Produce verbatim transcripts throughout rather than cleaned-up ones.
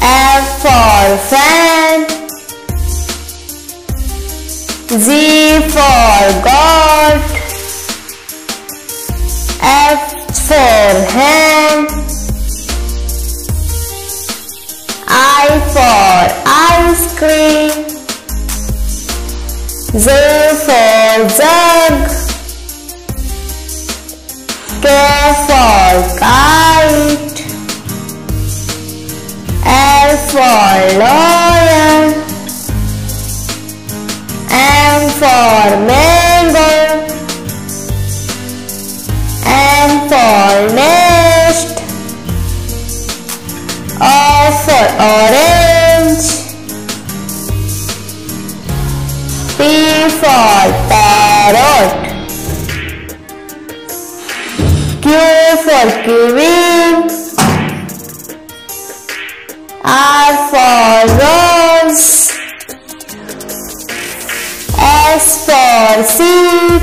F for fan, G for goat, H for hand, I for ice cream, J for jug, K for kite, L for lion, M for mango, nest, O for orange, P for parrot, Q for kiwi, R for rose, S for sheep,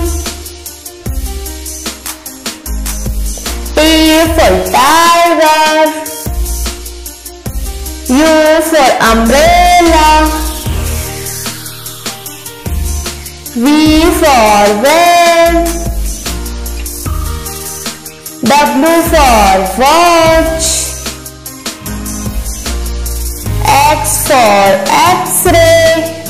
T for tiger, U for umbrella, V for van, W for watch, X for X-ray,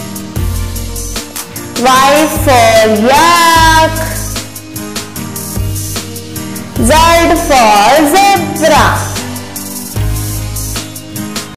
Y for yak, Z for